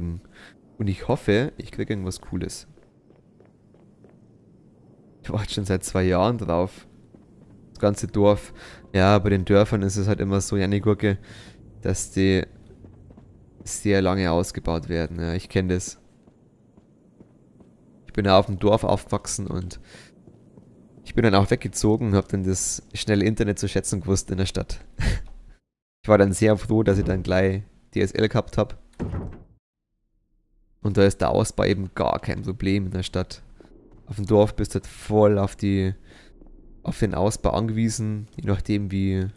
hinzufügen. Und ich hoffe, ich kriege irgendwas Cooles. Ich warte schon seit 2 Jahren drauf. Das ganze Dorf. Ja, bei den Dörfern ist es halt immer so, Janni Gurke, dass die sehr lange ausgebaut werden. Ja, ich kenne das. Ich bin ja auf dem Dorf aufgewachsen und ich bin dann auch weggezogen und habe dann das schnelle Internet zu schätzen gewusst in der Stadt. Ich war dann sehr froh, dass ich dann gleich DSL gehabt habe. Und da ist der Ausbau eben gar kein Problem in der Stadt. Auf dem Dorf bist du halt voll auf den Ausbau angewiesen, je nachdem wie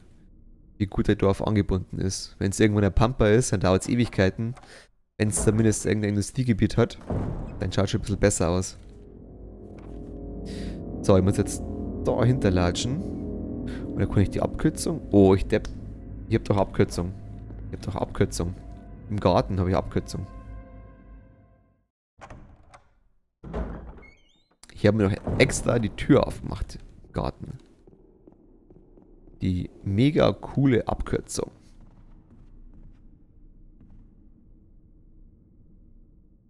gut dein Dorf angebunden ist. Wenn es irgendwo in der Pampa ist, dann dauert es Ewigkeiten. Wenn es zumindest irgendein Industriegebiet hat, dann schaut es schon ein bisschen besser aus. So, ich muss jetzt da hinterlatschen. Und dann kann ich die Abkürzung. Oh, ich depp. Ich hab doch Abkürzung. Ich hab doch Abkürzung. Im Garten habe ich Abkürzung. Ich habe mir noch extra die Tür aufgemacht. Im Garten. Die mega coole Abkürzung.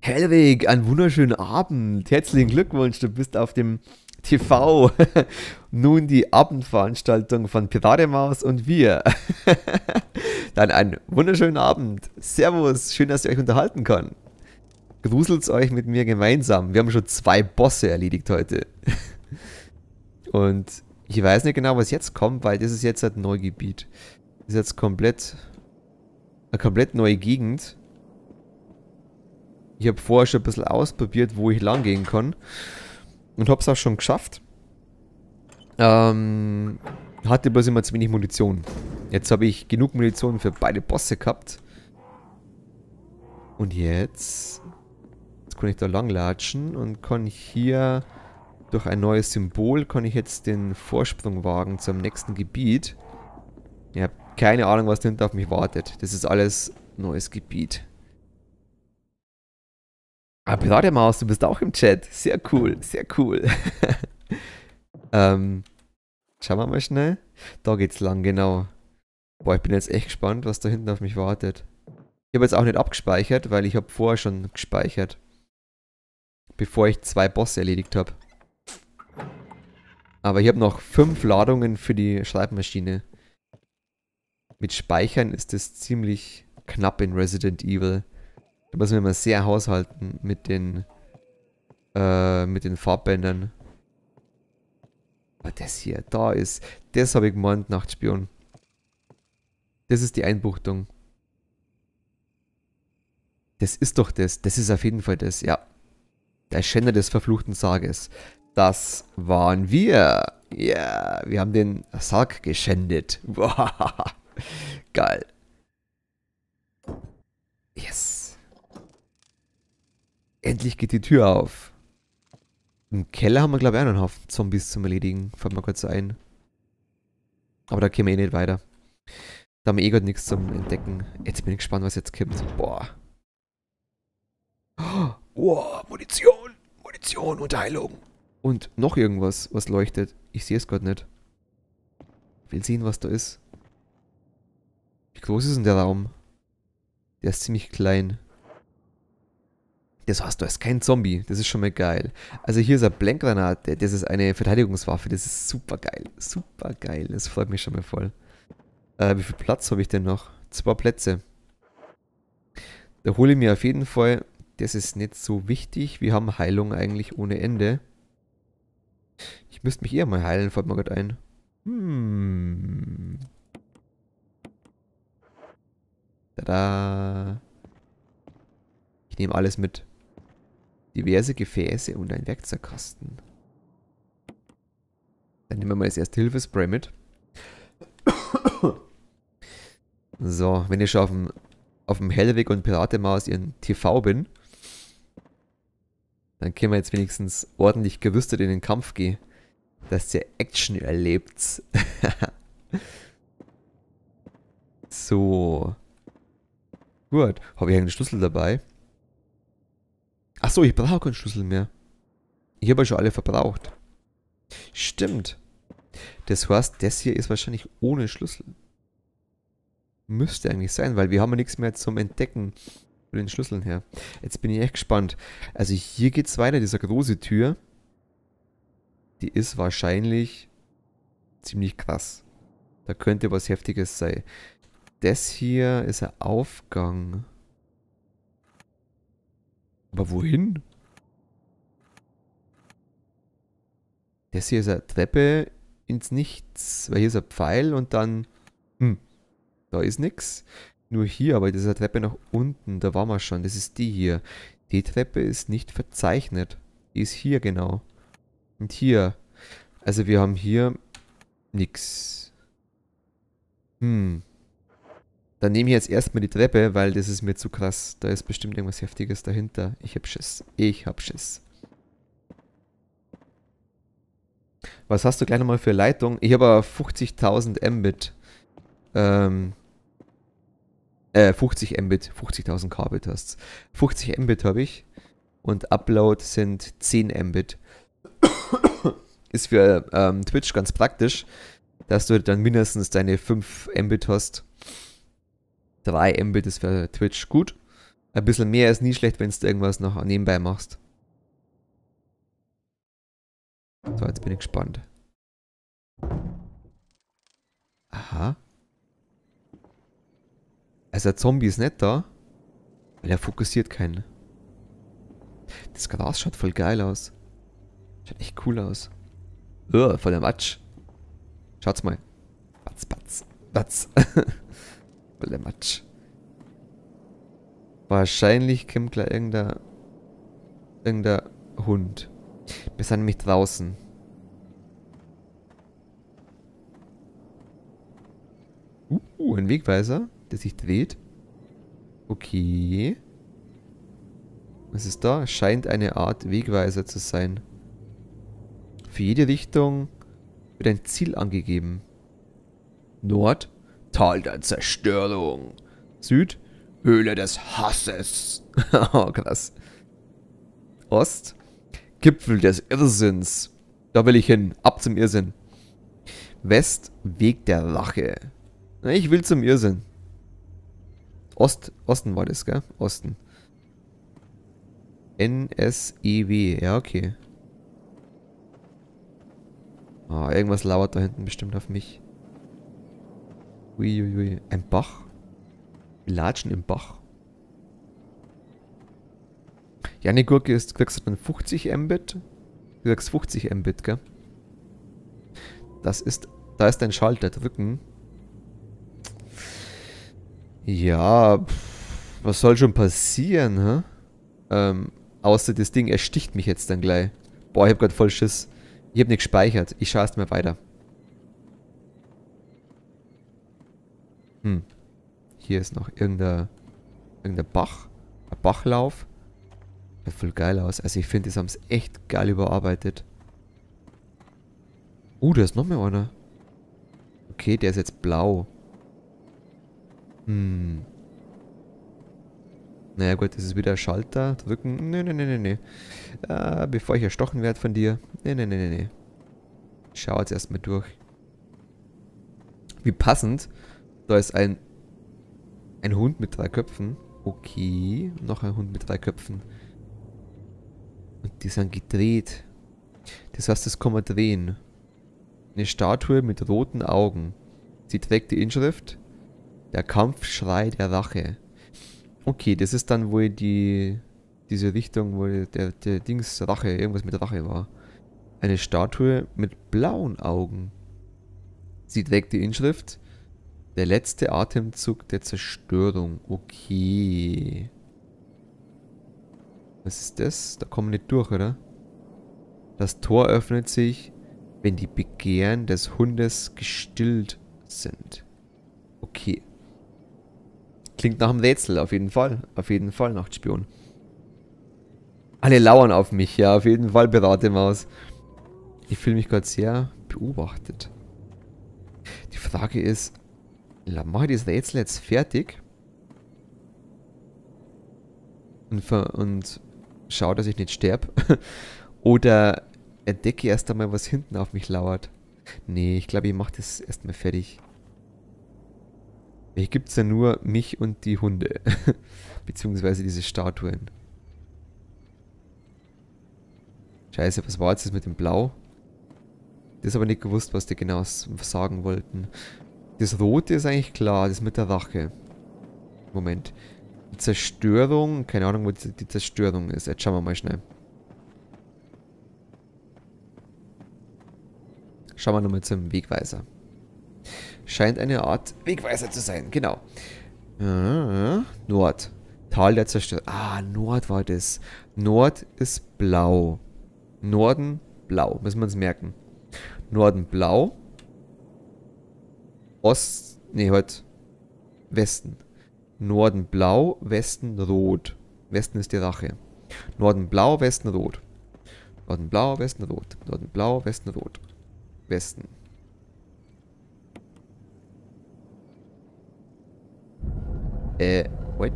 Hellweg, einen wunderschönen Abend. Herzlichen Glückwunsch, du bist auf dem TV. Nun die Abendveranstaltung von Piratemaus und wir. Dann einen wunderschönen Abend. Servus, schön, dass ihr euch unterhalten kann. Gruselt's euch mit mir gemeinsam. Wir haben schon 2 Bosse erledigt heute. Und ich weiß nicht genau, was jetzt kommt, weil das ist jetzt halt ein Neugebiet. Das ist jetzt eine komplett neue Gegend. Ich habe vorher schon ein bisschen ausprobiert, wo ich lang gehen kann. Und hab's auch schon geschafft. Hatte bloß immer zu wenig Munition. Jetzt habe ich genug Munition für beide Bosse gehabt. Und jetzt kann ich da lang latschen und kann hier durch ein neues Symbol kann ich jetzt den Vorsprung wagen zum nächsten Gebiet. Ich habe keine Ahnung, was hinten auf mich wartet. Das ist alles neues Gebiet. Ah, Piratemaus, du bist auch im Chat. Sehr cool, sehr cool. Schauen wir mal schnell. Da geht's lang, genau. Boah, ich bin jetzt echt gespannt, was da hinten auf mich wartet. Ich habe jetzt auch nicht abgespeichert, weil ich habe vorher schon gespeichert. Bevor ich 2 Bosse erledigt habe. Aber ich habe noch 5 Ladungen für die Schreibmaschine. Mit Speichern ist das ziemlich knapp in Resident Evil. Da müssen wir immer sehr haushalten mit den Farbbändern. Aber das hier, da ist, das habe ich gemeint, Nachtspion. Das ist die Einbuchtung. Das ist doch das, das ist auf jeden Fall das, ja. Der Schänder des verfluchten Sarges. Das waren wir. Ja, yeah, wir haben den Sarg geschändet. Wow. Geil. Yes. Endlich geht die Tür auf. Im Keller haben wir, glaube ich, auch noch einen Haufen Zombies zum Erledigen. Fällt mir kurz so ein. Aber da kämen wir eh nicht weiter. Da haben wir eh gerade nichts zum Entdecken. Jetzt bin ich gespannt, was jetzt kommt. Boah. Oh, Munition. Munition und Heilung. Und noch irgendwas, was leuchtet. Ich sehe es gerade nicht. Ich will sehen, was da ist. Wie groß ist denn der Raum? Der ist ziemlich klein. Das heißt, du hast kein Zombie. Das ist schon mal geil. Also hier ist eine Blankgranate. Das ist eine Verteidigungswaffe. Das ist super geil. Super geil. Das freut mich schon mal voll. Wie viel Platz habe ich denn noch? 2 Plätze. Da hole ich mir auf jeden Fall... Das ist nicht so wichtig. Wir haben Heilung eigentlich ohne Ende. Ich müsste mich eher mal heilen, fällt mir gerade ein. Hm. Tada. Ich nehme alles mit. Diverse Gefäße und ein Werkzeugkasten. Dann nehmen wir mal das Erste-Hilfe-Spray mit. So, wenn ich schon auf dem Hellweg und Piratemaus ihren TV bin, dann können wir jetzt wenigstens ordentlich gerüstet in den Kampf gehen, dass ihr Action erlebt. So. Gut. Habe ich einen Schlüssel dabei? Achso, ich brauche keinen Schlüssel mehr. Ich habe ja schon alle verbraucht. Stimmt. Das heißt, das hier ist wahrscheinlich ohne Schlüssel. Müsste eigentlich sein, weil wir haben ja nichts mehr zum Entdecken. Mit den Schlüsseln her. Jetzt bin ich echt gespannt. Also hier geht es weiter, diese große Tür. Die ist wahrscheinlich ziemlich krass. Da könnte was Heftiges sein. Das hier ist ein Aufgang. Aber wohin? Das hier ist eine Treppe ins Nichts. Weil hier ist ein Pfeil und dann... da ist nichts. Nur hier, aber diese Treppe nach unten, da waren wir schon. Das ist die hier. Die Treppe ist nicht verzeichnet. Die ist hier genau. Und hier. Also wir haben hier nichts. Dann nehme ich jetzt erstmal die Treppe, weil das ist mir zu krass. Da ist bestimmt irgendwas Heftiges dahinter. Ich hab Schiss. Ich hab Schiss. Was hast du gleich nochmal für Leitung? Ich habe 50.000 Mbit. 50 Mbit, 50.000 Kbit hast. 50 Mbit habe ich und Upload sind 10 Mbit. Ist für Twitch ganz praktisch, dass du dann mindestens deine 5 Mbit hast. 3 Mbit ist für Twitch gut. Ein bisschen mehr ist nie schlecht, wenn du irgendwas noch nebenbei machst. So, jetzt bin ich gespannt. Aha. Also der Zombie ist nicht da, weil er fokussiert keinen. Das Gras schaut voll geil aus. Schaut echt cool aus. Voll der Matsch. Schaut's mal. Batz, batz, batz. Voll der Matsch. Wahrscheinlich kommt gleich irgendein Hund. Wir sind nämlich draußen. Ein Wegweiser, der sich dreht. Okay. Was ist da? Scheint eine Art Wegweiser zu sein. Für jede Richtung wird ein Ziel angegeben. Nord, Tal der Zerstörung. Süd, Höhle des Hasses. Oh, krass. Ost, Gipfel des Irrsinns. Da will ich hin. Ab zum Irrsinn. West, Weg der Rache. Ich will zum Irrsinn. Osten war das, gell? Osten. NSEW. Ja, okay. Ah, irgendwas lauert da hinten bestimmt auf mich. Uiuiui. Ein Bach? Wir latschen im Bach. Janni Gurke ist, kriegst du 50 Mbit? Du kriegst 50 Mbit, gell? Das ist... Da ist ein Schalter. Drücken. Ja, was soll schon passieren, hä? Außer das Ding ersticht mich jetzt dann gleich. Boah, ich hab grad voll Schiss. Ich hab nicht gespeichert. Ich schaue erst mal weiter. Hier ist noch irgendein Bach. Ein Bachlauf. Sieht voll geil aus. Also ich finde, das haben es echt geil überarbeitet. Da ist noch mehr einer. Okay, der ist jetzt blau. Naja gut, das ist wieder Schalter. Drücken. Nee. Bevor ich erstochen werde von dir. Nee. Ich schaue jetzt erstmal durch. Wie passend. Da ist ein Hund mit 3 Köpfen. Okay. Noch ein Hund mit 3 Köpfen. Und die sind gedreht. Das heißt, das kann man drehen. Eine Statue mit roten Augen. Sie trägt die Inschrift... Der Kampfschrei der Rache. Okay, das ist dann wohl diese Richtung, wo der Dings Rache, irgendwas mit Rache war. Eine Statue mit blauen Augen. Sie trägt die Inschrift. Der letzte Atemzug der Zerstörung. Okay. Was ist das? Da kommen wir nicht durch, oder? Das Tor öffnet sich, wenn die Begehren des Hundes gestillt sind. Okay. Klingt nach einem Rätsel, auf jeden Fall. Auf jeden Fall, Nachtspion. Alle lauern auf mich, ja, auf jeden Fall, Piratemaus. Ich fühle mich gerade sehr beobachtet. Die Frage ist, mache ich das Rätsel jetzt fertig? Und schaue, dass ich nicht sterbe? Oder entdecke erst einmal, was hinten auf mich lauert? Nee, ich glaube, ich mache das erstmal fertig. Hier gibt es ja nur mich und die Hunde. Beziehungsweise diese Statuen. Scheiße, was war jetzt das mit dem Blau? Das ist aber nicht gewusst, was die genau sagen wollten. Das Rote ist eigentlich klar, das mit der Rache. Moment. Die Zerstörung, keine Ahnung, wo die Zerstörung ist. Jetzt schauen wir mal schnell. Schauen wir nochmal zum Wegweiser. Scheint eine Art Wegweiser zu sein, genau. Nord. Tal der Zerstörung. Ah, Nord war das. Nord ist blau. Norden blau, müssen wir uns merken. Norden blau. Ost, nee, halt Westen. Norden blau, Westen rot. Westen ist die Rache. Norden blau, Westen rot. Norden blau, Westen rot. Norden blau, Westen rot. Westen. What?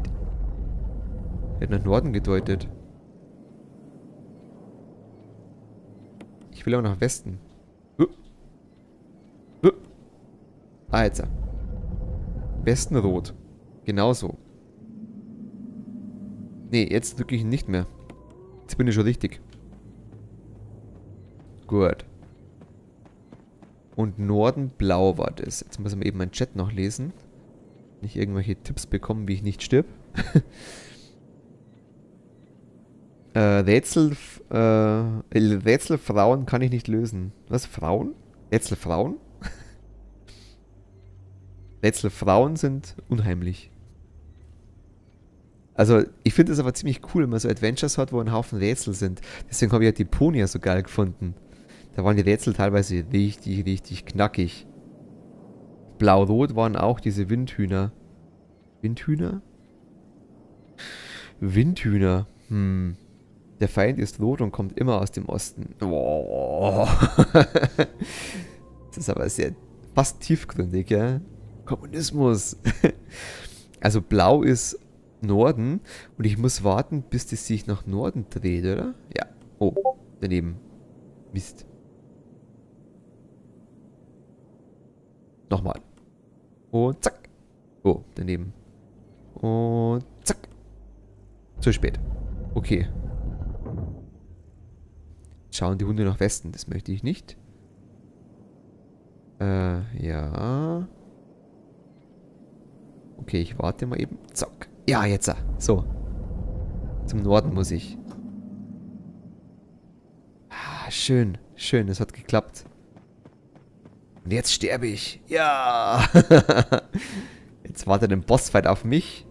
Ich hätte nach Norden gedeutet. Ich will aber nach Westen. Ah, jetzt. Westen rot. Genauso. Nee, jetzt wirklich nicht mehr. Jetzt bin ich schon richtig. Gut. Und Norden blau war das. Jetzt muss ich eben meinen Chat noch lesen. Nicht irgendwelche Tipps bekommen, wie ich nicht stirb. Rätselfrauen kann ich nicht lösen. Was? Frauen? Rätselfrauen? Rätselfrauen sind unheimlich. Also, ich finde es aber ziemlich cool, wenn man so Adventures hat, wo ein Haufen Rätsel sind. Deswegen habe ich ja Deponia so geil gefunden. Da waren die Rätsel teilweise richtig, richtig knackig. Blau-rot waren auch diese Windhühner. Windhühner? Windhühner. Hm. Der Feind ist rot und kommt immer aus dem Osten. Oh. Das ist aber sehr fast tiefgründig, ja? Kommunismus. Also blau ist Norden und ich muss warten, bis das sich nach Norden dreht, oder? Ja. Oh, daneben. Mist. Nochmal. Und zack. Oh, daneben. Und zack. Zu spät. Okay. Schauen die Hunde nach Westen. Das möchte ich nicht. Ja. Okay, ich warte mal eben. Zack. Ja, jetzt. So. Zum Norden muss ich. Ah, schön. Schön, es hat geklappt. Und jetzt sterbe ich. Ja! Jetzt wartet ein Bossfight auf mich,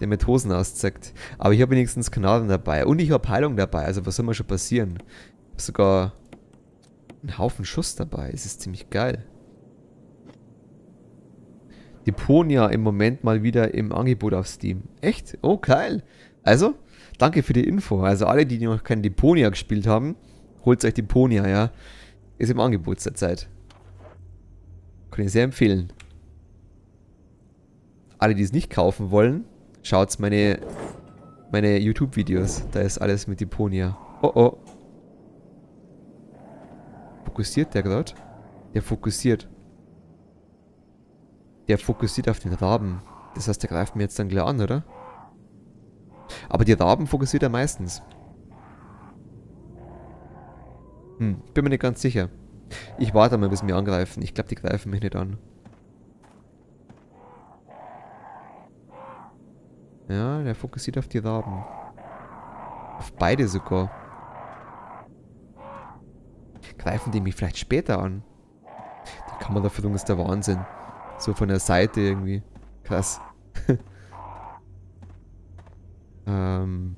der mit Hosen auszackt. Aber ich habe wenigstens Knarren dabei. Und ich habe Heilung dabei. Also was soll mir schon passieren? Ich habe sogar einen Haufen Schuss dabei. Es ist ziemlich geil. Deponia im Moment mal wieder im Angebot auf Steam. Echt? Oh, geil. Also, danke für die Info. Also alle, die noch kein Deponia gespielt haben, holt euch Deponia, ja. Ist im Angebot zurzeit. Kann ich sehr empfehlen. Alle, die es nicht kaufen wollen, schaut meine YouTube-Videos. Da ist alles mit Deponia. Oh oh. Fokussiert der gerade? Der fokussiert. Der fokussiert auf den Raben. Das heißt, der greift mir jetzt dann gleich an, oder? Aber die Raben fokussiert er meistens. Hm, bin mir nicht ganz sicher. Ich warte mal, bis sie mir angreifen. Ich glaube, die greifen mich nicht an. Ja, der fokussiert auf die Raben. Auf beide sogar. Greifen die mich vielleicht später an? Die Kameraführung ist der Wahnsinn. So von der Seite irgendwie. Krass. Da kann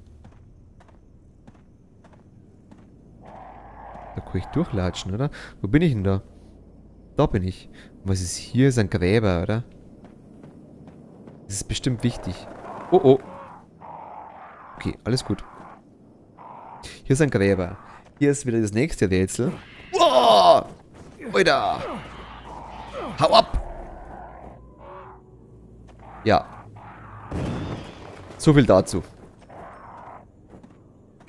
ich durchlatschen, oder? Wo bin ich denn da? Da bin ich. Was ist hier? Ist ein Gräber, oder? Das ist bestimmt wichtig. Oh, oh. Okay, alles gut. Hier ist ein Gräber. Hier ist wieder das nächste Rätsel. Oh! Alter! Hau ab! Ja. So viel dazu.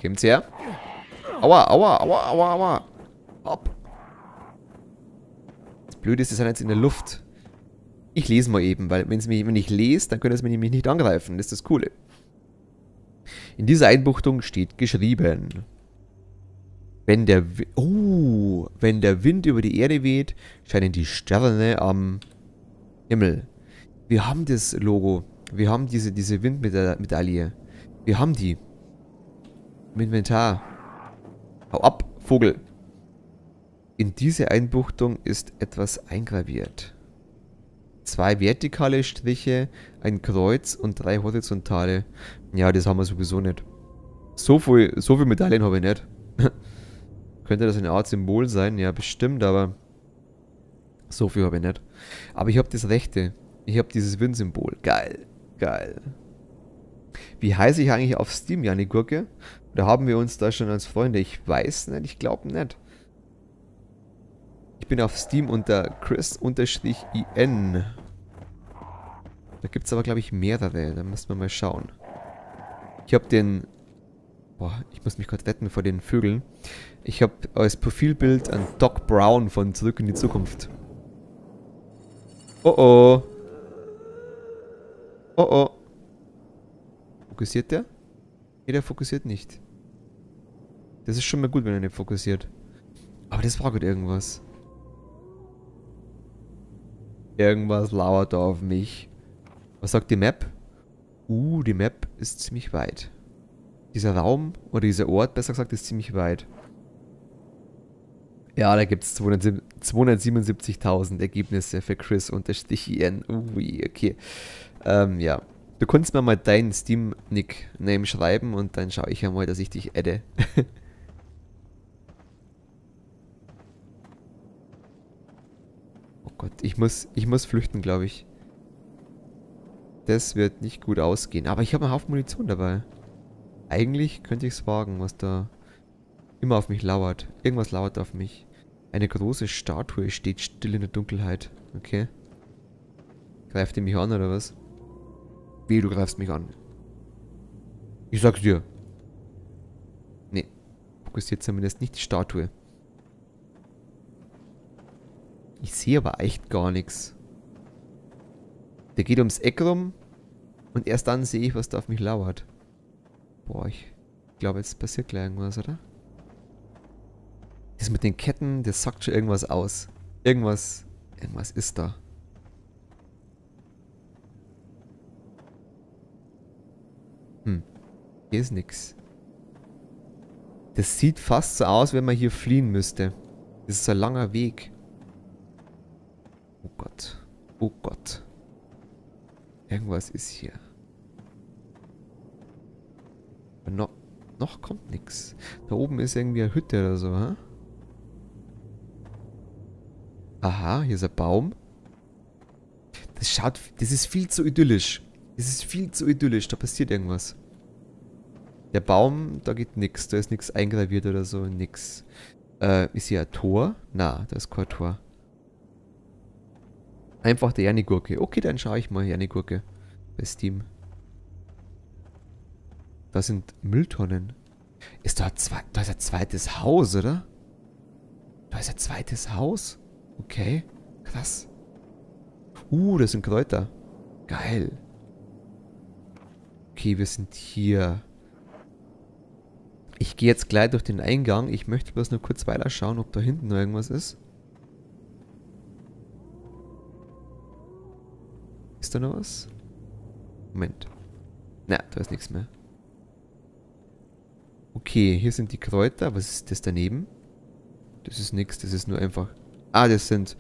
Kommt's her? Aua, aua, aua, aua, aua. Ab. Das Blöde ist, die sind jetzt in der Luft. Ich lese mal eben, weil wenn ich lese, dann können sie mich nämlich nicht angreifen. Das ist das Coole. In dieser Einbuchtung steht geschrieben: Wenn der Wind über die Erde weht, scheinen die Sterne am Himmel. Wir haben das Logo. Wir haben diese Windmedaille. Wir haben die. Im Inventar. Hau ab, Vogel. In diese Einbuchtung ist etwas eingraviert. 2 vertikale Striche, ein Kreuz und 3 horizontale. Ja, das haben wir sowieso nicht. So viel Medaillen habe ich nicht. Könnte das eine Art Symbol sein? Ja, bestimmt, aber so viel habe ich nicht. Aber ich habe das Rechte. Ich habe dieses Windsymbol. Geil, geil. Wie heiße ich eigentlich auf Steam, Janni Gurke? Oder haben wir uns da schon als Freunde? Ich weiß nicht, ich glaube nicht. Ich bin auf Steam unter Chris-IN. Da gibt es aber, glaube ich, mehrere. Da müssen wir mal schauen. Ich habe den... Boah, ich muss mich gerade retten vor den Vögeln. Ich habe als Profilbild an Doc Brown von Zurück in die Zukunft. Oh oh. Oh oh. Fokussiert der? Nee, der fokussiert nicht. Das ist schon mal gut, wenn er nicht fokussiert. Aber das war gut irgendwas. Irgendwas lauert da auf mich. Was sagt die Map? Die Map ist ziemlich weit. Dieser Raum, oder dieser Ort, besser gesagt, ist ziemlich weit. Ja, da gibt es 277.000 Ergebnisse für Chris-IN. Ui, okay. Ja. Du kannst mir mal deinen Steam-Nickname schreiben und dann schaue ich ja mal, dass ich dich adde. Oh Gott, ich muss flüchten, glaube ich. Das wird nicht gut ausgehen. Aber ich habe einen Haufen Munition dabei. Eigentlich könnte ich es wagen, was da immer auf mich lauert. Irgendwas lauert auf mich. Eine große Statue steht still in der Dunkelheit. Okay. Greift ihr mich an, oder was? Wie, du greifst mich an. Ich sag's dir. Nee. Fokussiert zumindest nicht die Statue. Ich sehe aber echt gar nichts. Der geht ums Eck rum und erst dann sehe ich, was da auf mich lauert. Boah, ich glaube, jetzt passiert gleich irgendwas, oder? Das mit den Ketten, das sagt schon irgendwas aus. Irgendwas ist da. Hier ist nix. Das sieht fast so aus, wenn man hier fliehen müsste. Das ist ein langer Weg. Oh Gott. Oh Gott. Irgendwas ist hier. Noch kommt nichts. Da oben ist irgendwie eine Hütte oder so, hä? Aha, hier ist ein Baum. Das ist viel zu idyllisch. Da passiert irgendwas. Der Baum, da geht nichts. Da ist nichts eingraviert oder so, nix. Ist hier ein Tor? Na, da ist kein Tor. Einfach der Janni Gurke. Okay, dann schaue ich mal Janni Gurke bei Steam. Da sind Mülltonnen. Da ist ein zweites Haus, oder? Da ist ein zweites Haus? Okay, krass. Das sind Kräuter. Geil. Okay, wir sind hier. Ich gehe jetzt gleich durch den Eingang. Ich möchte bloß nur kurz weiter schauen, ob da hinten noch irgendwas ist. Ist da noch was? Moment. Na, da ist nichts mehr. Okay, hier sind die Kräuter. Was ist das daneben? Das ist nichts, das ist nur einfach... Ah, das sind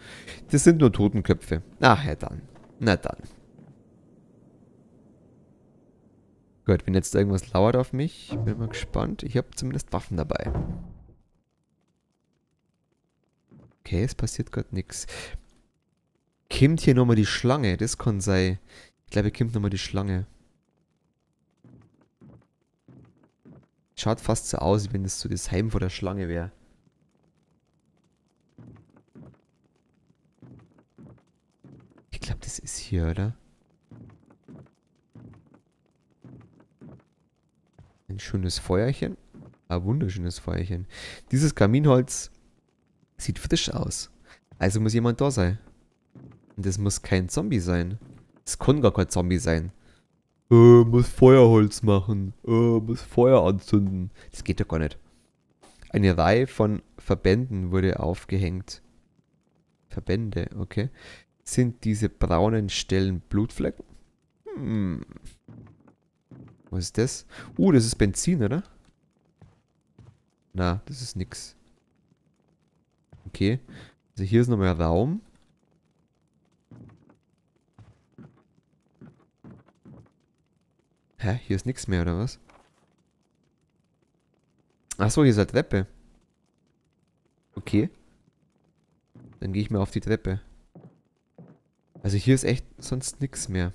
nur Totenköpfe. Ach ja, dann. Na dann. Gut, wenn jetzt irgendwas lauert auf mich, bin mal gespannt. Ich habe zumindest Waffen dabei. Okay, es passiert gerade nichts. Kommt hier nochmal die Schlange? Das kann sein. Ich glaube, hier kommt nochmal die Schlange. Schaut fast so aus, wenn es so das Heim vor der Schlange wäre. Ich glaube, das ist hier, oder? Ein schönes Feuerchen. Ein wunderschönes Feuerchen. Dieses Kaminholz sieht frisch aus. Also muss jemand da sein. Und das muss kein Zombie sein. Das kann gar kein Zombie sein. Muss Feuerholz machen. Muss Feuer anzünden. Das geht doch gar nicht. Eine Reihe von Verbänden wurde aufgehängt. Verbände, okay. Sind diese braunen Stellen Blutflecken? Hm. Was ist das? Das ist Benzin, oder? Na, das ist nix. Okay. Also hier ist nochmal Raum. Hä? Hier ist nichts mehr, oder was? Achso, hier ist eine Treppe. Okay. Dann gehe ich mal auf die Treppe. Also hier ist echt sonst nichts mehr.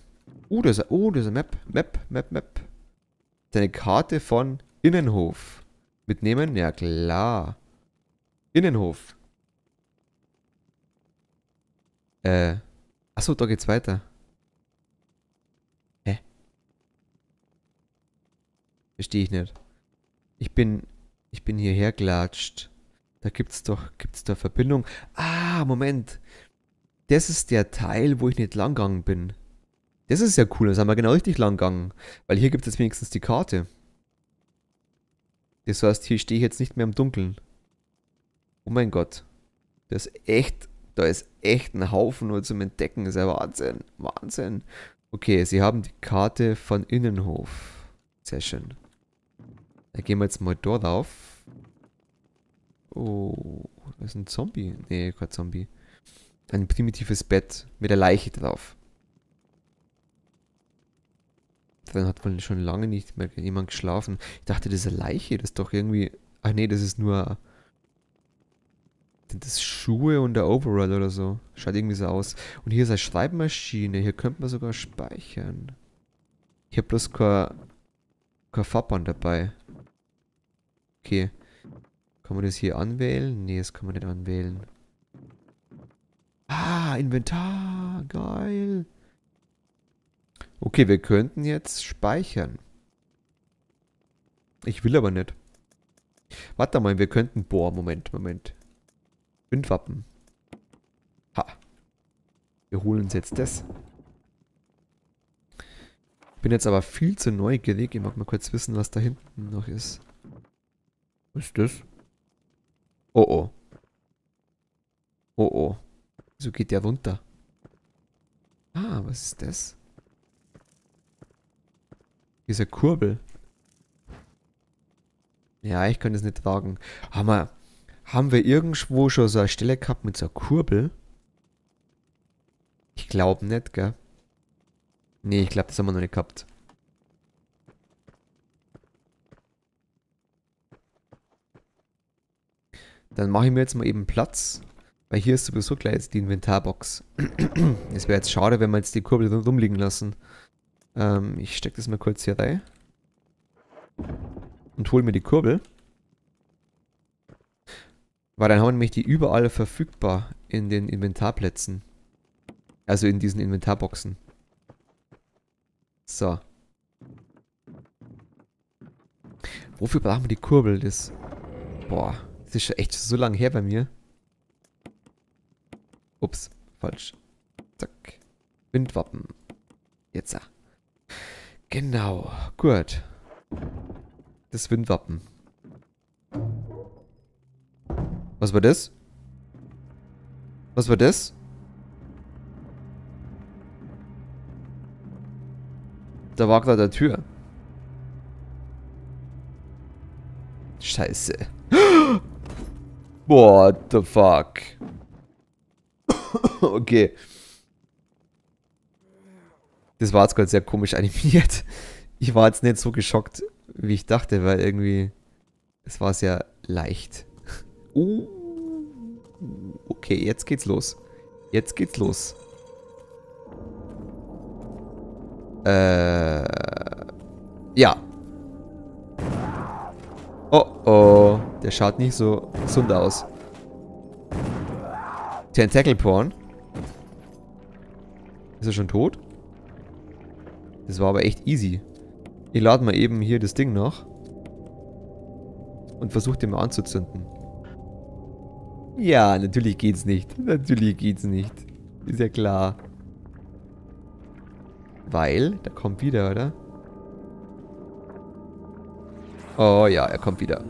Das ist eine Map. Map. Eine Karte von Innenhof. Mitnehmen? Ja klar. Innenhof. Achso, da geht's weiter. Verstehe ich nicht. Ich bin hierher gelatscht. Da gibt's da Verbindung. Ah, Moment. Das ist der Teil, wo ich nicht lang gegangen bin. Das ist ja cool, da sind wir genau richtig lang gegangen. Weil hier gibt es jetzt wenigstens die Karte. Das heißt, hier stehe ich jetzt nicht mehr im Dunkeln. Oh mein Gott. Da ist echt ein Haufen nur zum Entdecken. Das ist ja Wahnsinn. Wahnsinn. Okay, sie haben die Karte von Innenhof. Sehr schön. Da gehen wir jetzt mal dort auf. Oh, das ist ein Zombie. Nee, kein Zombie. Ein primitives Bett mit einer Leiche drauf. Dann hat wohl schon lange nicht mehr jemand geschlafen. Ich dachte, das ist eine Leiche. Das ist doch irgendwie... Ach nee, das ist nur... Sind das Schuhe und der Overall oder so? Schaut irgendwie so aus. Und hier ist eine Schreibmaschine. Hier könnte man sogar speichern. Ich habe bloß kein Farbband dabei. Okay. Kann man das hier anwählen? Nee, das kann man nicht anwählen. Ah, Inventar. Geil. Okay, wir könnten jetzt speichern. Ich will aber nicht. Warte mal, wir könnten... Boah, Moment. Windwappen. Ha. Wir holen uns jetzt das. Ich bin jetzt aber viel zu neugierig. Ich mag mal kurz wissen, was da hinten noch ist. Was ist das? Oh. So geht der runter. Ah, was ist das? Dieser Kurbel. Ja, ich kann das nicht tragen. Haben wir irgendwo schon so eine Stelle gehabt mit so einer Kurbel? Ich glaube nicht, gell? Nee, ich glaube, das haben wir noch nicht gehabt. Dann mache ich mir jetzt mal eben Platz. Weil hier ist sowieso gleich jetzt die Inventarbox. Es wäre jetzt schade, wenn wir jetzt die Kurbel rumliegen lassen. Ich stecke das mal kurz hier rein. Und hole mir die Kurbel. Weil dann haben wir nämlich die überall verfügbar in den Inventarplätzen. Also in diesen Inventarboxen. So. Wofür brauchen wir die Kurbel? Das ist schon echt so lange her bei mir. Ups, falsch. Zack. Windwappen. Jetzt ja. Genau, gut. Das Windwappen. Was war das? Was war das? Da war gerade eine Tür. Scheiße. What the fuck? Okay. Das war jetzt gerade sehr komisch animiert. Ich war jetzt nicht so geschockt, wie ich dachte, weil irgendwie... Es war sehr leicht. Okay, jetzt geht's los. Ja. Oh. Der schaut nicht so gesund aus. Tentacle-Porn. Ist er schon tot? Das war aber echt easy. Ich lade mal eben hier das Ding noch. Und versuche den mal anzuzünden. Ja, natürlich geht's nicht. Ist ja klar. Weil, da kommt wieder, oder? Oh ja, er kommt wieder.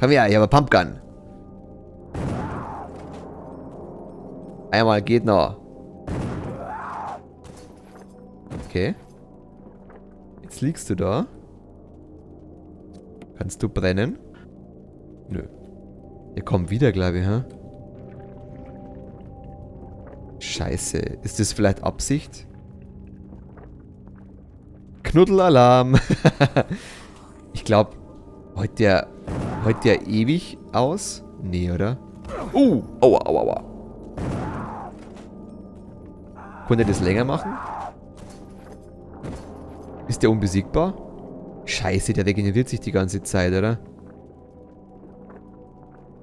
Komm her, ich habe eine Pumpgun. Einmal geht noch. Okay. Jetzt liegst du da. Kannst du brennen? Nö. Er kommt wieder, glaube ich, hä? Scheiße. Ist das vielleicht Absicht? Knuddelalarm. Ich glaube, heute der ewig aus? Nee, oder? Aua, aua, aua. Konnte er das länger machen? Ist der unbesiegbar? Scheiße, der regeneriert sich die ganze Zeit, oder?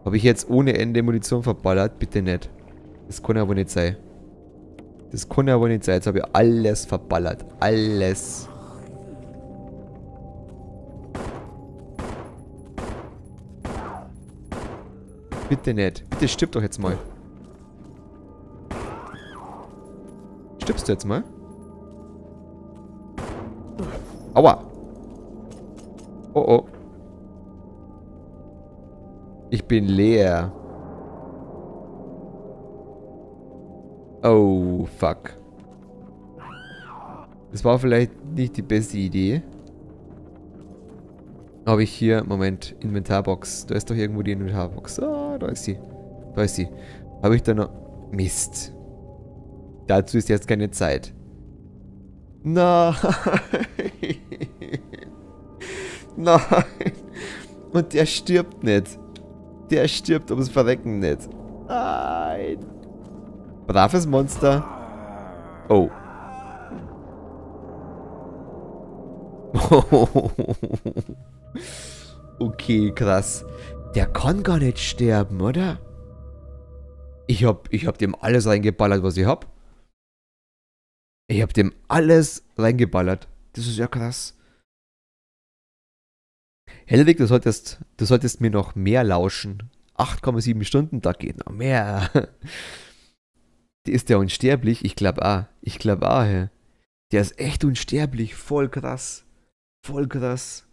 Habe ich jetzt ohne Ende Munition verballert? Bitte nicht. Das kann aber nicht sein. Das kann aber nicht sein. Jetzt habe ich alles verballert. Alles. Bitte nicht. Bitte stirb doch jetzt mal. Stirbst du jetzt mal? Aua. Oh oh. Ich bin leer. Oh, fuck. Das war vielleicht nicht die beste Idee. Habe ich hier... Moment, Inventarbox. Da ist doch irgendwo die Inventarbox. Ah, da ist sie. Da ist sie. Habe ich da noch... Mist. Dazu ist jetzt keine Zeit. Nein. Nein. Und der stirbt nicht. Der stirbt ums Verrecken nicht. Nein. Braves Monster. Oh. Okay, krass. Der kann gar nicht sterben, oder? Ich hab dem alles reingeballert, was ich hab. Ich hab dem alles reingeballert. Das ist ja krass. Hedwig, du solltest mir noch mehr lauschen. 8,7 Stunden, da geht noch mehr. Ist der unsterblich? Ich glaube auch. Ich glaube auch, hä. Der ist echt unsterblich. Voll krass. Voll krass.